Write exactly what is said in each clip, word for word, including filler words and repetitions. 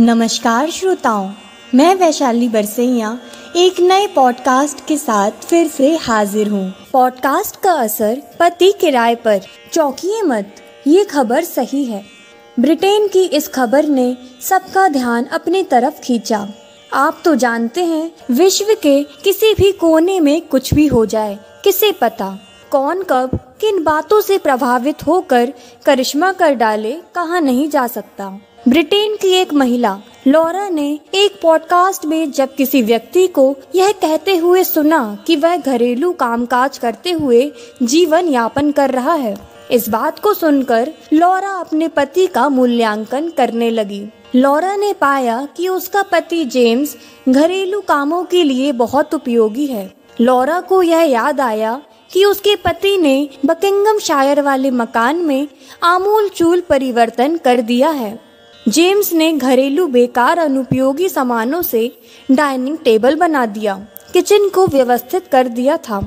नमस्कार श्रोताओं, मैं वैशाली बरसैया एक नए पॉडकास्ट के साथ फिर से हाजिर हूँ। पॉडकास्ट का असर पति किराए पर। चौंकिए मत, ये खबर सही है। ब्रिटेन की इस खबर ने सबका ध्यान अपनी तरफ खींचा। आप तो जानते हैं, विश्व के किसी भी कोने में कुछ भी हो जाए, किसे पता कौन कब किन बातों से प्रभावित होकर करिश्मा कर डाले, कहा नहीं जा सकता। ब्रिटेन की एक महिला लौरा ने एक पॉडकास्ट में जब किसी व्यक्ति को यह कहते हुए सुना कि वह घरेलू कामकाज करते हुए जीवन यापन कर रहा है, इस बात को सुनकर लौरा अपने पति का मूल्यांकन करने लगी। लौरा ने पाया कि उसका पति जेम्स घरेलू कामों के लिए बहुत उपयोगी है। लौरा को यह याद आया कि उसके पति ने बकिंघम शायर वाले मकान में आमूलचूल परिवर्तन कर दिया है। जेम्स ने घरेलू बेकार अनुपयोगी सामानों से डाइनिंग टेबल बना दिया, किचन को व्यवस्थित कर दिया था।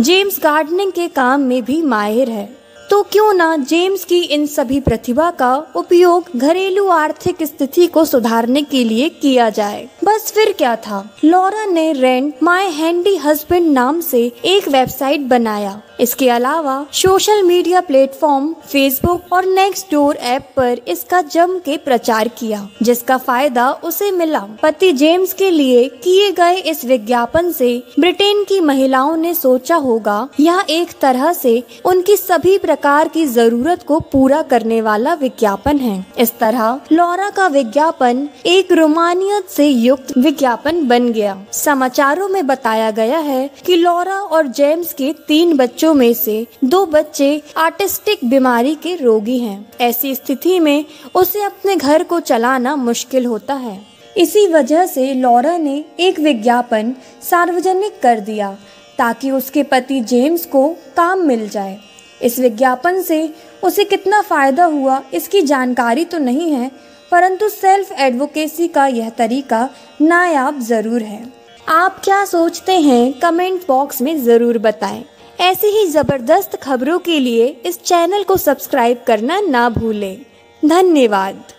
जेम्स गार्डनिंग के काम में भी माहिर है, तो क्यों ना जेम्स की इन सभी प्रतिभा का उपयोग घरेलू आर्थिक स्थिति को सुधारने के लिए किया जाए। बस फिर क्या था, लौरा ने रेंट माय हैंडी हस्बैंड नाम से एक वेबसाइट बनाया। इसके अलावा सोशल मीडिया प्लेटफॉर्म फेसबुक और नेक्स्ट डोर ऐप पर इसका जम के प्रचार किया, जिसका फायदा उसे मिला। पति जेम्स के लिए किए गए इस विज्ञापन से ब्रिटेन की महिलाओं ने सोचा होगा, यह एक तरह से उनकी सभी प्रकार की जरूरत को पूरा करने वाला विज्ञापन है। इस तरह लौरा का विज्ञापन एक रोमानियत से युक्त विज्ञापन बन गया। समाचारों में बताया गया है कि लौरा और जेम्स के तीन बच्चों में से दो बच्चे आर्टिस्टिक बीमारी के रोगी हैं। ऐसी स्थिति में उसे अपने घर को चलाना मुश्किल होता है। इसी वजह से लौरा ने एक विज्ञापन सार्वजनिक कर दिया ताकि उसके पति जेम्स को काम मिल जाए। इस विज्ञापन से उसे कितना फायदा हुआ इसकी जानकारी तो नहीं है, परंतु सेल्फ एडवोकेसी का यह तरीका नायाब जरूर है। आप क्या सोचते हैं, कमेंट बॉक्स में ज़रूर बताएं। ऐसी ही ज़बरदस्त खबरों के लिए इस चैनल को सब्सक्राइब करना ना भूलें। धन्यवाद।